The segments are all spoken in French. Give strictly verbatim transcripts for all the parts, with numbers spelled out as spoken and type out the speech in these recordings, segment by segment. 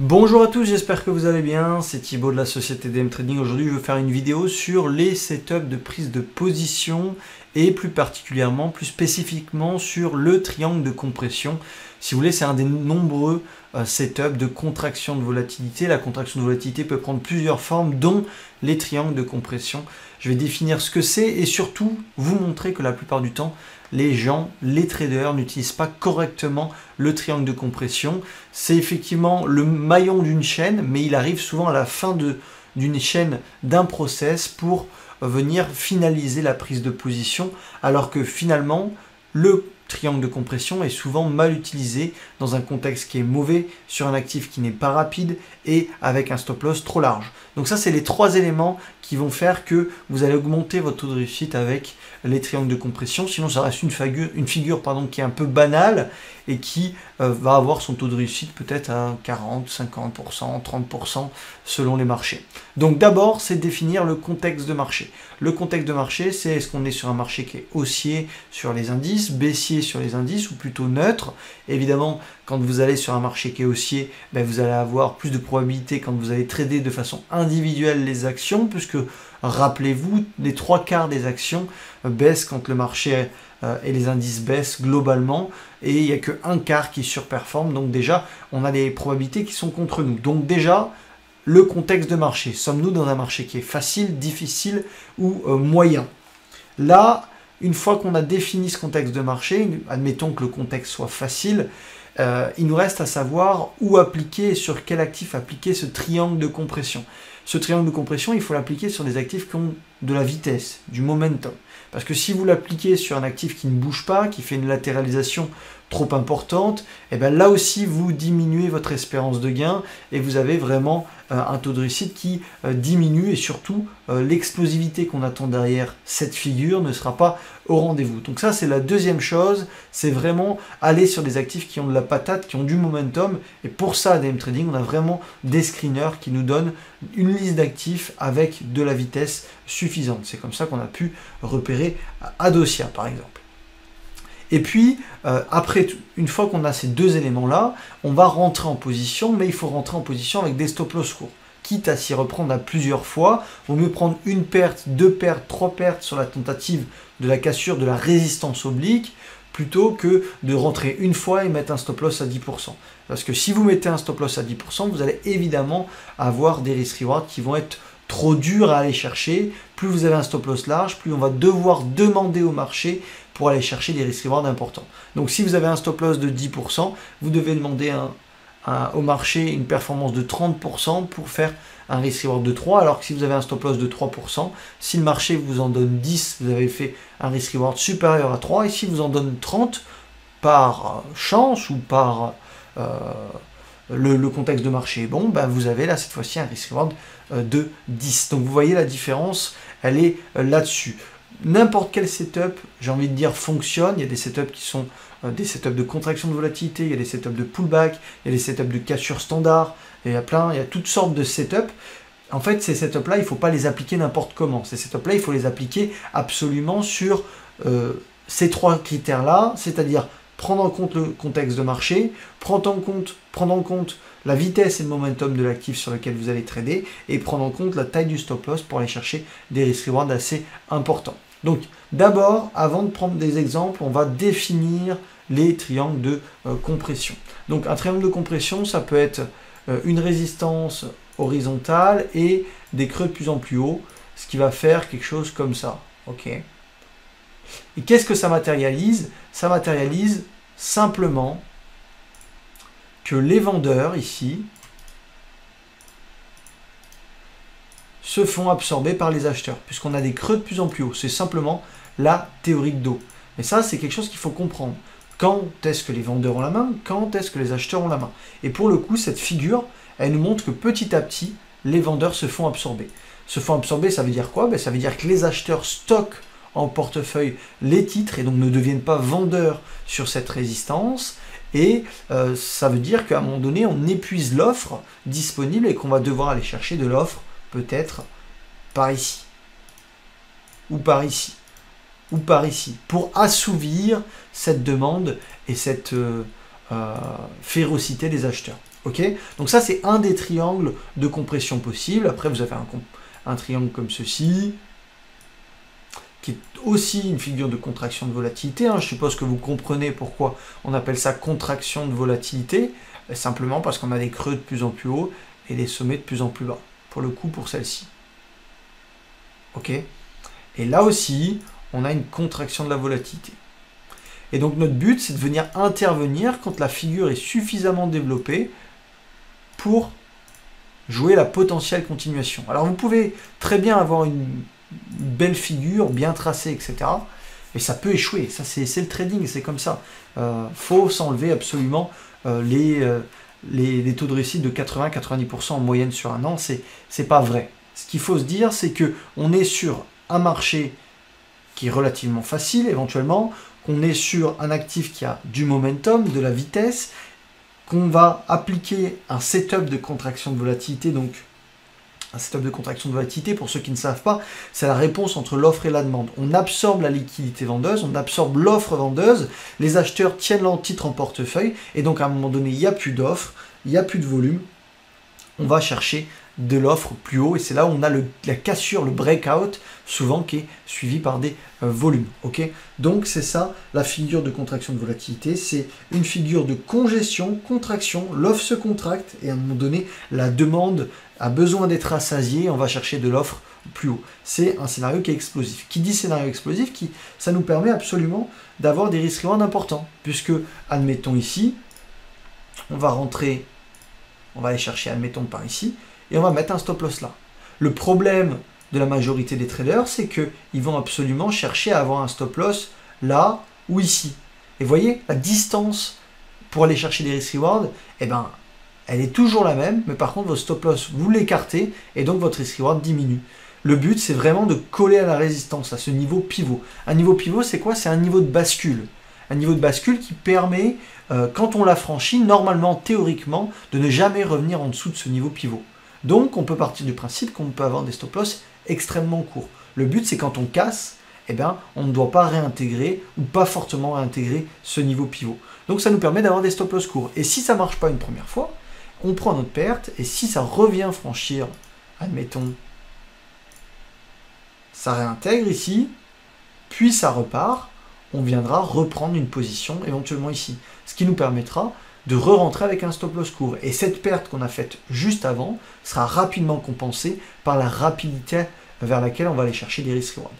Bonjour à tous, j'espère que vous allez bien, c'est Thibaut de la société D M Trading. Aujourd'hui je vais faire une vidéo sur les setups de prise de position et plus particulièrement, plus spécifiquement sur le triangle de compression. Si vous voulez, c'est un des nombreux setups de contraction de volatilité. La contraction de volatilité peut prendre plusieurs formes, dont les triangles de compression. Je vais définir ce que c'est et surtout vous montrer que la plupart du temps, les gens, les traders n'utilisent pas correctement le triangle de compression. C'est effectivement le maillon d'une chaîne, mais il arrive souvent à la fin d'une chaîne, d'un process pour venir finaliser la prise de position, alors que finalement, le triangle de compression est souvent mal utilisé dans un contexte qui est mauvais, sur un actif qui n'est pas rapide et avec un stop loss trop large. Donc ça, c'est les trois éléments qui vont faire que vous allez augmenter votre taux de réussite avec les triangles de compression. Sinon, ça reste une figure, une figure pardon, qui est un peu banale et qui euh, va avoir son taux de réussite peut-être à quarante, cinquante pour cent, trente pour cent selon les marchés. Donc d'abord, c'est définir le contexte de marché. Le contexte de marché, c'est est-ce qu'on est sur un marché qui est haussier sur les indices, baissier sur les indices ou plutôt neutre. Évidemment, quand vous allez sur un marché qui est haussier, ben, vous allez avoir plus de probabilité quand vous allez trader de façon individuelle les actions, puisque rappelez-vous, les trois quarts des actions baissent quand le marché euh, et les indices baissent globalement, et il n'y a que un quart qui surperforme. Donc déjà, on a des probabilités qui sont contre nous. Donc déjà, le contexte de marché. Sommes-nous dans un marché qui est facile, difficile ou euh, moyen? Là, une fois qu'on a défini ce contexte de marché, admettons que le contexte soit facile, euh, il nous reste à savoir où appliquer et sur quel actif appliquer ce triangle de compression. Ce triangle de compression, il faut l'appliquer sur des actifs qui ont de la vitesse, du momentum. Parce que si vous l'appliquez sur un actif qui ne bouge pas, qui fait une latéralisation trop importante, et bien là aussi vous diminuez votre espérance de gain et vous avez vraiment euh, un taux de réussite qui euh, diminue, et surtout euh, l'explosivité qu'on attend derrière cette figure ne sera pas au rendez-vous. Donc ça, c'est la deuxième chose, c'est vraiment aller sur des actifs qui ont de la patate, qui ont du momentum, et pour ça à D M Trading on a vraiment des screeners qui nous donnent une liste d'actifs avec de la vitesse suffisante. C'est comme ça qu'on a pu repérer Adocia par exemple. Et puis, euh, après, une fois qu'on a ces deux éléments-là, on va rentrer en position, mais il faut rentrer en position avec des stop-loss courts. Quitte à s'y reprendre à plusieurs fois, vaut mieux prendre une perte, deux pertes, trois pertes sur la tentative de la cassure de la résistance oblique, plutôt que de rentrer une fois et mettre un stop-loss à dix pour cent. Parce que si vous mettez un stop-loss à dix pour cent, vous allez évidemment avoir des risk-rewards qui vont être trop durs à aller chercher. Plus vous avez un stop-loss large, plus on va devoir demander au marché pour aller chercher des risk rewards importants. Donc si vous avez un stop loss de dix pour cent, vous devez demander un, un, au marché une performance de trente pour cent pour faire un risk reward de trois, alors que si vous avez un stop loss de trois pour cent, si le marché vous en donne dix, vous avez fait un risk reward supérieur à trois, et si vous en donne trente, par chance ou par euh, le, le contexte de marché, bon, ben vous avez là cette fois-ci un risk reward de dix. Donc vous voyez la différence, elle est là-dessus. N'importe quel setup, j'ai envie de dire, fonctionne. Il y a des setups qui sont euh, des setups de contraction de volatilité, il y a des setups de pullback, il y a des setups de cassure standard, il y a plein, il y a toutes sortes de setups. En fait, ces setups-là, il ne faut pas les appliquer n'importe comment. Ces setups-là, il faut les appliquer absolument sur euh, ces trois critères-là, c'est-à-dire prendre en compte le contexte de marché, prendre en compte, prendre en compte la vitesse et le momentum de l'actif sur lequel vous allez trader, et prendre en compte la taille du stop loss pour aller chercher des risk rewards assez importants. Donc d'abord, avant de prendre des exemples, on va définir les triangles de euh, compression. Donc un triangle de compression, ça peut être euh, une résistance horizontale et des creux de plus en plus haut, ce qui va faire quelque chose comme ça. Ok. Et qu'est-ce que ça matérialise? Ça matérialise simplement que les vendeurs, ici, se font absorber par les acheteurs, puisqu'on a des creux de plus en plus haut. C'est simplement la théorie de Do. Mais ça, c'est quelque chose qu'il faut comprendre. Quand est-ce que les vendeurs ont la main? Quand est-ce que les acheteurs ont la main? Et pour le coup, cette figure, elle nous montre que petit à petit, les vendeurs se font absorber. Se font absorber, ça veut dire quoi? Ben, ça veut dire que les acheteurs stockent en portefeuille les titres et donc ne deviennent pas vendeurs sur cette résistance. Et euh, ça veut dire qu'à un moment donné, on épuise l'offre disponible et qu'on va devoir aller chercher de l'offre peut-être par ici, ou par ici, ou par ici, pour assouvir cette demande et cette euh, euh, férocité des acheteurs. Ok, donc ça, c'est un des triangles de compression possibles. Après, vous avez un, un triangle comme ceci, qui est aussi une figure de contraction de volatilité. Hein. Je suppose que vous comprenez pourquoi on appelle ça contraction de volatilité, simplement parce qu'on a des creux de plus en plus haut et des sommets de plus en plus bas, pour le coup, pour celle-ci. Ok, et là aussi, on a une contraction de la volatilité. Et donc, notre but, c'est de venir intervenir quand la figure est suffisamment développée pour jouer la potentielle continuation. Alors, vous pouvez très bien avoir une belle figure, bien tracée, et cetera. Et ça peut échouer. Ça, c'est le trading, c'est comme ça. Il euh, faut s'enlever absolument euh, les, euh, les, les taux de réussite de quatre-vingts à quatre-vingt-dix pour cent en moyenne sur un an. C'est pas vrai. Ce qu'il faut se dire, c'est qu'on est sur un marché qui est relativement facile, éventuellement, qu'on est sur un actif qui a du momentum, de la vitesse, qu'on va appliquer un setup de contraction de volatilité. Donc, un setup de contraction de volatilité, pour ceux qui ne savent pas, c'est la réponse entre l'offre et la demande. On absorbe la liquidité vendeuse, on absorbe l'offre vendeuse, les acheteurs tiennent leur titre en portefeuille, et donc à un moment donné, il n'y a plus d'offre, il n'y a plus de volume, on va chercher de l'offre plus haut, et c'est là où on a le, la cassure, le breakout, souvent qui est suivi par des euh, volumes. Okay, donc c'est ça la figure de contraction de volatilité, c'est une figure de congestion, contraction, l'offre se contracte, et à un moment donné, la demande a besoin d'être rassasiée, on va chercher de l'offre plus haut. C'est un scénario qui est explosif. Qui dit scénario explosif, qui, ça nous permet absolument d'avoir des risques rewards importants, puisque, admettons ici, on va rentrer, on va aller chercher, admettons par ici, et on va mettre un stop loss là. Le problème de la majorité des traders, c'est qu'ils vont absolument chercher à avoir un stop loss là ou ici. Et vous voyez, la distance pour aller chercher des risk rewards, eh ben, elle est toujours la même, mais par contre, vos stop loss, vous l'écartez, et donc votre risk reward diminue. Le but, c'est vraiment de coller à la résistance, à ce niveau pivot. Un niveau pivot, c'est quoi? C'est un niveau de bascule. Un niveau de bascule qui permet, euh, quand on l'a franchi, normalement, théoriquement, de ne jamais revenir en dessous de ce niveau pivot. Donc, on peut partir du principe qu'on peut avoir des stop-loss extrêmement courts. Le but, c'est quand on casse, eh bien, on ne doit pas réintégrer ou pas fortement réintégrer ce niveau pivot. Donc, ça nous permet d'avoir des stop-loss courts. Et si ça ne marche pas une première fois, on prend notre perte. Et si ça revient franchir, admettons, ça réintègre ici, puis ça repart, on viendra reprendre une position éventuellement ici. Ce qui nous permettra de re-rentrer avec un stop-loss court. Et cette perte qu'on a faite juste avant sera rapidement compensée par la rapidité vers laquelle on va aller chercher des risk rewards.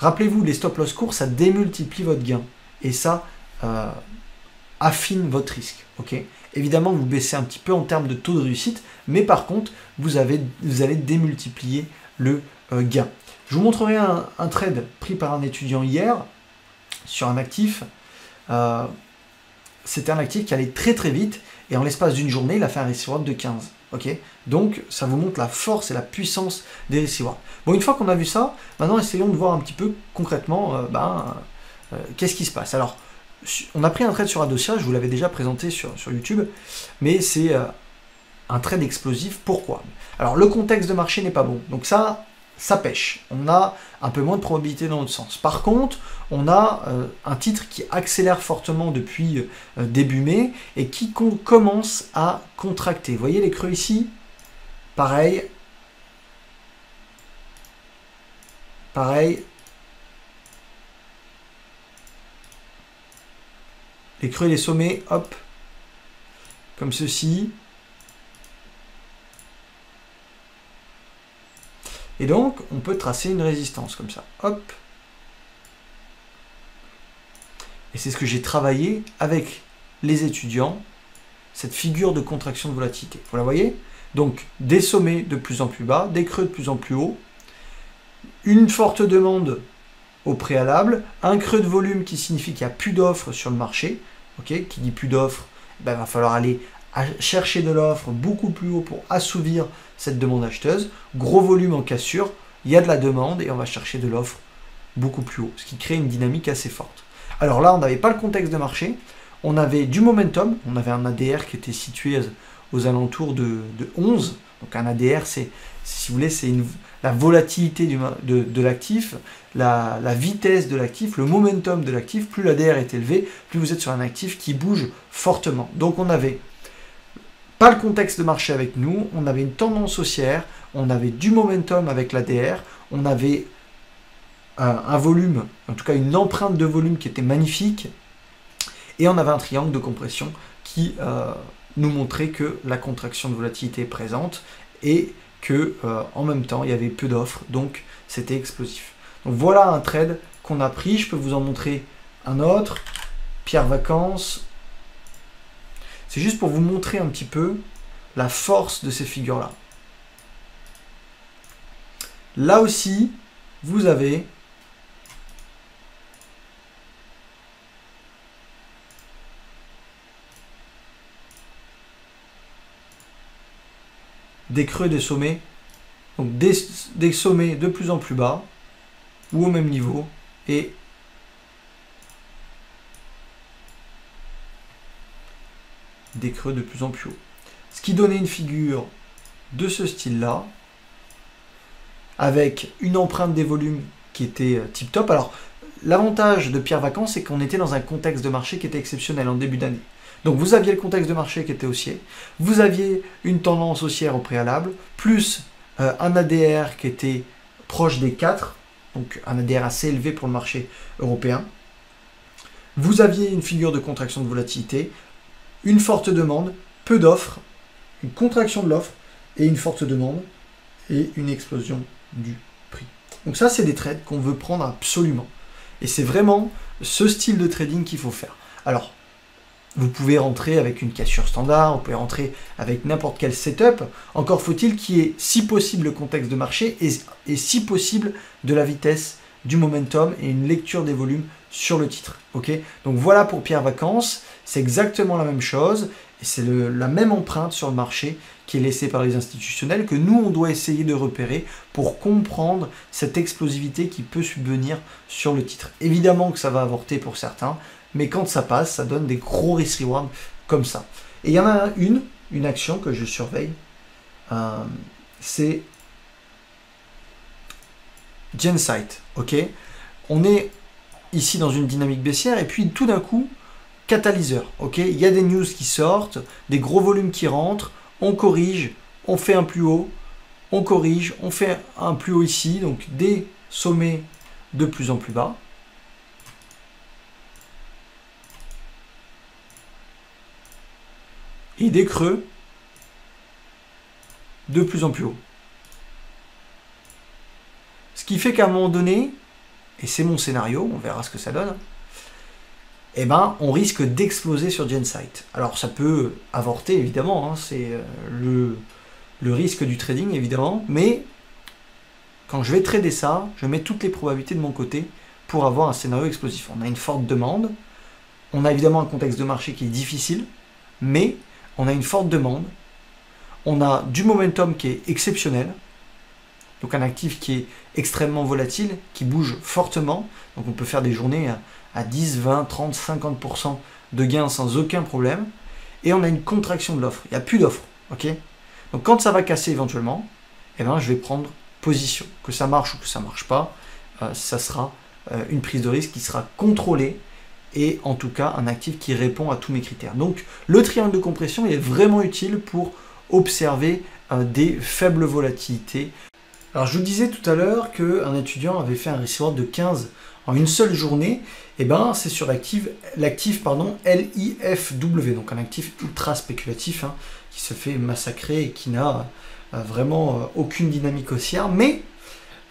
Rappelez-vous, les stop-loss courts, ça démultiplie votre gain. Et ça euh, affine votre risque. Okay, évidemment, vous baissez un petit peu en termes de taux de réussite, mais par contre, vous, avez, vous allez démultiplier le euh, gain. Je vous montrerai un, un trade pris par un étudiant hier sur un actif. Euh, C'était un actif qui allait très très vite, et en l'espace d'une journée, il a fait un risk reward de quinze. Okay, donc, ça vous montre la force et la puissance des risk rewards. Bon, une fois qu'on a vu ça, maintenant essayons de voir un petit peu concrètement euh, ben, euh, qu'est-ce qui se passe. Alors, on a pris un trade sur Adocia, je vous l'avais déjà présenté sur, sur YouTube, mais c'est euh, un trade explosif. Pourquoi? Alors, le contexte de marché n'est pas bon, donc ça, ça pêche. On a un peu moins de probabilité dans notre sens. Par contre, on a euh, un titre qui accélère fortement depuis euh, début mai et qui commence à contracter. Vous voyez les creux ici? Pareil. Pareil. Les creux et les sommets, hop. Comme ceci. Et donc, on peut tracer une résistance comme ça. Hop. Et c'est ce que j'ai travaillé avec les étudiants, cette figure de contraction de volatilité. Vous la voyez? Donc, des sommets de plus en plus bas, des creux de plus en plus haut, une forte demande au préalable, un creux de volume qui signifie qu'il n'y a plus d'offres sur le marché. Okay, qui dit plus d'offres, ben, il va falloir aller à chercher de l'offre beaucoup plus haut pour assouvir cette demande acheteuse. Gros volume en cassure, il y a de la demande et on va chercher de l'offre beaucoup plus haut, ce qui crée une dynamique assez forte. Alors là, on n'avait pas le contexte de marché, on avait du momentum, on avait un A D R qui était situé aux alentours de, de onze. Donc un A D R, c'est, si vous voulez, c'est la volatilité du, de, de l'actif, la, la vitesse de l'actif, le momentum de l'actif. Plus l'A D R est élevé, plus vous êtes sur un actif qui bouge fortement. Donc on avait pas le contexte de marché avec nous, on avait une tendance haussière, on avait du momentum avec la D R, on avait un, un volume, en tout cas une empreinte de volume qui était magnifique, et on avait un triangle de compression qui euh, nous montrait que la contraction de volatilité est présente et que euh, en même temps il y avait peu d'offres, donc c'était explosif. Donc voilà un trade qu'on a pris, je peux vous en montrer un autre, Pierre Vacances. C'est juste pour vous montrer un petit peu la force de ces figures-là. Là aussi, vous avez des creux, des sommets, donc des, des sommets de plus en plus bas ou au même niveau et des creux de plus en plus haut. Ce qui donnait une figure de ce style-là, avec une empreinte des volumes qui était tip-top. Alors, l'avantage de Pierre Vacances, c'est qu'on était dans un contexte de marché qui était exceptionnel en début d'année. Donc, vous aviez le contexte de marché qui était haussier, vous aviez une tendance haussière au préalable, plus euh, un A D R qui était proche des quatre, donc un A D R assez élevé pour le marché européen. Vous aviez une figure de contraction de volatilité, une forte demande, peu d'offres, une contraction de l'offre et une forte demande et une explosion du prix. Donc ça, c'est des trades qu'on veut prendre absolument. Et c'est vraiment ce style de trading qu'il faut faire. Alors, vous pouvez rentrer avec une cassure standard, vous pouvez rentrer avec n'importe quel setup. Encore faut-il qu'il y ait, si possible, le contexte de marché et, et si possible, de la vitesse, du momentum et une lecture des volumes sur le titre. Okay, donc voilà pour Pierre Vacances. C'est exactement la même chose et c'est la même empreinte sur le marché qui est laissée par les institutionnels que nous, on doit essayer de repérer pour comprendre cette explosivité qui peut subvenir sur le titre. Évidemment que ça va avorter pour certains, mais quand ça passe, ça donne des gros risk reward comme ça. Et il y en a une, une action que je surveille, euh, c'est GenSight. Ok, on est ici dans une dynamique baissière et puis tout d'un coup, catalyseur, ok, il y a des news qui sortent, des gros volumes qui rentrent, on corrige, on fait un plus haut, on corrige, on fait un plus haut ici, donc des sommets de plus en plus bas. Et des creux de plus en plus haut. Ce qui fait qu'à un moment donné, et c'est mon scénario, on verra ce que ça donne, eh ben, on risque d'exploser sur GenSight. Alors ça peut avorter évidemment, hein, c'est le, le risque du trading évidemment, mais quand je vais trader ça, je mets toutes les probabilités de mon côté pour avoir un scénario explosif. On a une forte demande, on a évidemment un contexte de marché qui est difficile, mais on a une forte demande, on a du momentum qui est exceptionnel, donc un actif qui est extrêmement volatile, qui bouge fortement, donc on peut faire des journées à dix, vingt, trente, cinquante pour cent de gains sans aucun problème, et on a une contraction de l'offre, il n'y a plus d'offre, ok. Donc quand ça va casser éventuellement, eh ben, je vais prendre position, que ça marche ou que ça ne marche pas, euh, ça sera euh, une prise de risque qui sera contrôlée, et en tout cas un actif qui répond à tous mes critères. Donc le triangle de compression il est vraiment utile pour observer euh, des faibles volatilités. Alors je vous disais tout à l'heure qu'un étudiant avait fait un risk reward de quinze en une seule journée, et ben c'est sur l'actif L I F W, donc un actif ultra spéculatif hein, qui se fait massacrer et qui n'a euh, vraiment euh, aucune dynamique haussière. Mais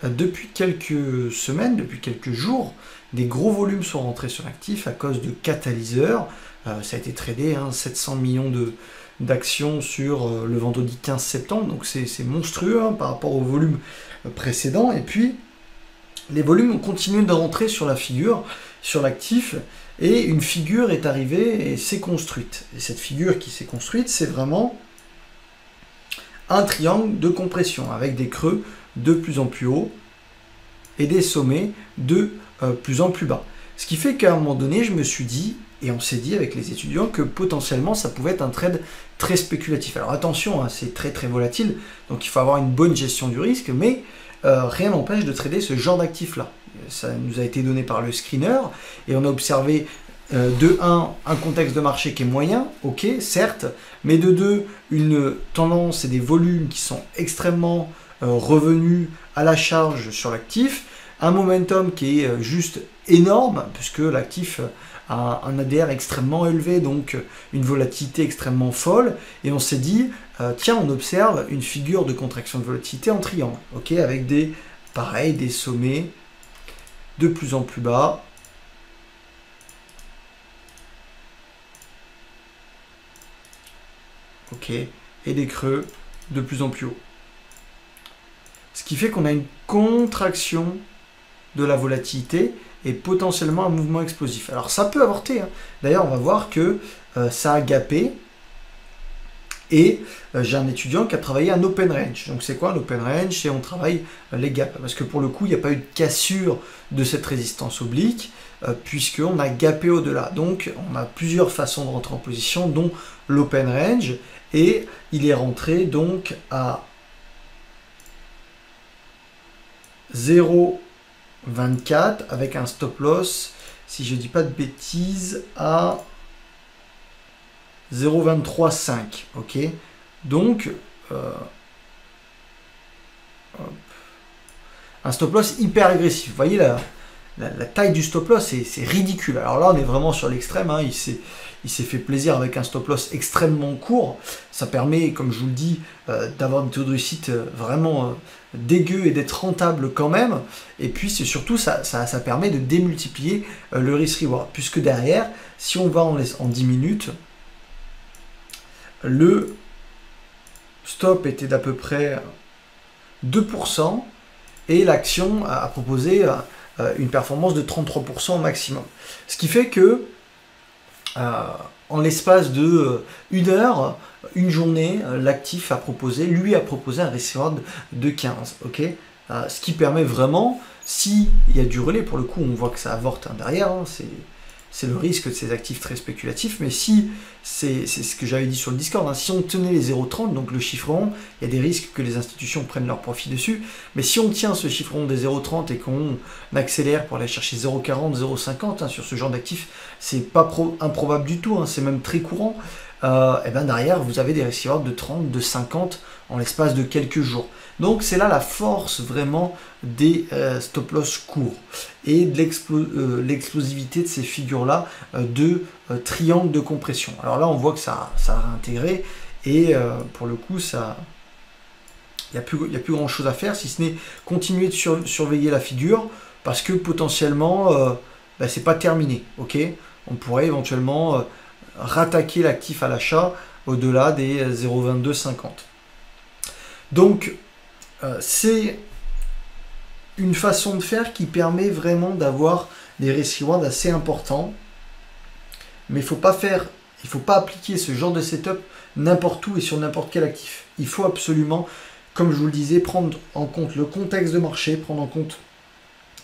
euh, depuis quelques semaines, depuis quelques jours, des gros volumes sont rentrés sur l'actif à cause de catalyseurs. Euh, ça a été tradé, hein, sept cents millions de d'actions sur euh, le vendredi quinze septembre, donc c'est monstrueux hein, par rapport au volume euh, précédent. Et puis les volumes ont continué de rentrer sur la figure, sur l'actif, et une figure est arrivée et s'est construite. Et cette figure qui s'est construite, c'est vraiment un triangle de compression avec des creux de plus en plus haut et des sommets de euh, plus en plus bas. Ce qui fait qu'à un moment donné, je me suis dit, et on s'est dit avec les étudiants, que potentiellement ça pouvait être un trade très spéculatif. Alors attention, hein, c'est très très volatile, donc il faut avoir une bonne gestion du risque, mais euh, rien n'empêche de trader ce genre d'actif là. Ça nous a été donné par le screener, et on a observé Euh, de un, un contexte de marché qui est moyen, ok, certes, mais de deux, une tendance et des volumes qui sont extrêmement euh, revenus à la charge sur l'actif, un momentum qui est euh, juste énorme, puisque l'actif a un A D R extrêmement élevé, donc une volatilité extrêmement folle, et on s'est dit, euh, tiens, on observe une figure de contraction de volatilité en triangle, ok, avec des, pareil, des sommets de plus en plus bas, ok, et des creux de plus en plus haut. Ce qui fait qu'on a une contraction de la volatilité et potentiellement un mouvement explosif. Alors ça peut avorter, hein. D'ailleurs on va voir que euh, ça a gapé et euh, j'ai un étudiant qui a travaillé un open range. Donc c'est quoi l'open range? C'est on travaille euh, les gaps, parce que pour le coup il n'y a pas eu de cassure de cette résistance oblique, euh, puisqu'on a gapé au-delà. Donc on a plusieurs façons de rentrer en position, dont l'open range, et il est rentré donc à zéro virgule vingt-quatre avec un stop loss, si je dis pas de bêtises, à zéro virgule deux trois cinq, ok, donc euh, un stop loss hyper agressif. Vous voyez la, la, la taille du stop loss, c'est ridicule. Alors là on est vraiment sur l'extrême, hein. Il s'est il s'est fait plaisir avec un stop loss extrêmement court. Ça permet, comme je vous le dis, euh, d'avoir des taux de réussite euh, vraiment euh, dégueu et d'être rentable quand même, et puis c'est surtout ça, ça, ça permet de démultiplier euh, le risk reward, puisque derrière, si on va en, en dix minutes, le stop était d'à peu près deux pour cent et l'action a, a proposé euh, une performance de trente-trois pour cent au maximum, ce qui fait que euh, en l'espace de euh, une heure, une journée, l'actif a proposé, lui a proposé un risk reward de quinze, ok, euh, ce qui permet vraiment, s'il y a du relais, pour le coup on voit que ça avorte, hein, derrière, hein, c'est le risque de ces actifs très spéculatifs, mais si, c'est ce que j'avais dit sur le Discord, hein, si on tenait les zéro virgule trente, donc le chiffre rond, il y a des risques que les institutions prennent leur profit dessus, mais si on tient ce chiffre rond des zéro virgule trente et qu'on accélère pour aller chercher zéro virgule quarante, zéro virgule cinquante, hein, sur ce genre d'actifs, c'est pas pro improbable du tout, hein, c'est même très courant. Euh, et ben derrière, vous avez des risk reward de trente, de cinquante en l'espace de quelques jours. Donc c'est là la force vraiment des euh, stop-loss courts et de l'explosivité euh, de ces figures-là euh, de euh, triangle de compression. Alors là, on voit que ça, ça a réintégré et euh, pour le coup, ça... Il n'y a plus, y a plus grand-chose à faire si ce n'est continuer de sur, surveiller la figure, parce que potentiellement, euh, ben, c'est pas terminé. Ok, on pourrait éventuellement... Euh, rattaquer l'actif à l'achat au-delà des zéro virgule vingt-deux cinquante. Donc, euh, c'est une façon de faire qui permet vraiment d'avoir des risk rewards assez importants, mais il faut pas faire, il faut pas appliquer ce genre de setup n'importe où et sur n'importe quel actif. Il faut absolument, comme je vous le disais, prendre en compte le contexte de marché, prendre en compte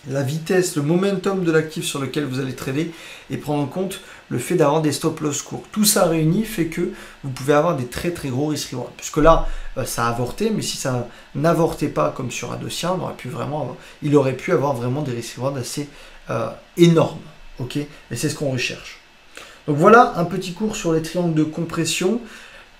la vitesse, le momentum de l'actif sur lequel vous allez trader et prendre en compte le fait d'avoir des stop loss courts. Tout ça réuni fait que vous pouvez avoir des très très gros risk reward, puisque là ça a avorté, mais si ça n'avortait pas comme sur Adocia, on aurait pu vraiment avoir, il aurait pu avoir vraiment des risk reward assez euh, énormes, ok, et c'est ce qu'on recherche. Donc voilà un petit cours sur les triangles de compression.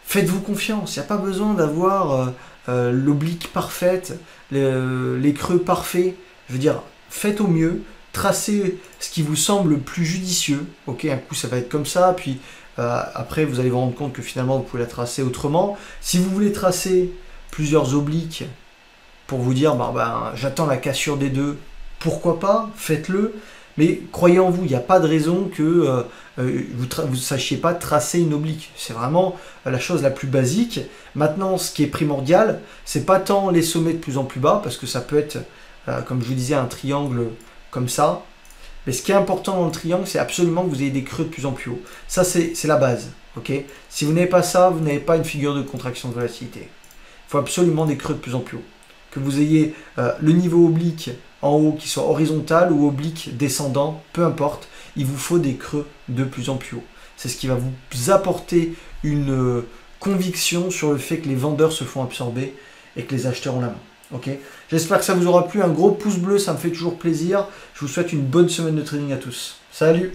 Faites-vous confiance, il n'y a pas besoin d'avoir euh, euh, l'oblique parfaite, les, euh, les creux parfaits. Je veux dire, faites au mieux, tracez ce qui vous semble le plus judicieux. Ok, un coup ça va être comme ça, puis euh, après vous allez vous rendre compte que finalement vous pouvez la tracer autrement. Si vous voulez tracer plusieurs obliques pour vous dire bah, bah, j'attends la cassure des deux, pourquoi pas, faites-le. Mais croyez en vous, il n'y a pas de raison que euh, vous ne sachiez pas tracer une oblique. C'est vraiment la chose la plus basique. Maintenant, ce qui est primordial, c'est pas tant les sommets de plus en plus bas, parce que ça peut être... Euh, comme je vous disais, un triangle comme ça. Mais ce qui est important dans le triangle, c'est absolument que vous ayez des creux de plus en plus haut. Ça, c'est la base. Okay, si vous n'avez pas ça, vous n'avez pas une figure de contraction de volatilité. Il faut absolument des creux de plus en plus haut. Que vous ayez euh, le niveau oblique en haut qui soit horizontal ou oblique descendant, peu importe, il vous faut des creux de plus en plus haut. C'est ce qui va vous apporter une euh, conviction sur le fait que les vendeurs se font absorber et que les acheteurs ont la main. Okay. J'espère que ça vous aura plu, un gros pouce bleu, ça me fait toujours plaisir. Je vous souhaite une bonne semaine de trading à tous. Salut!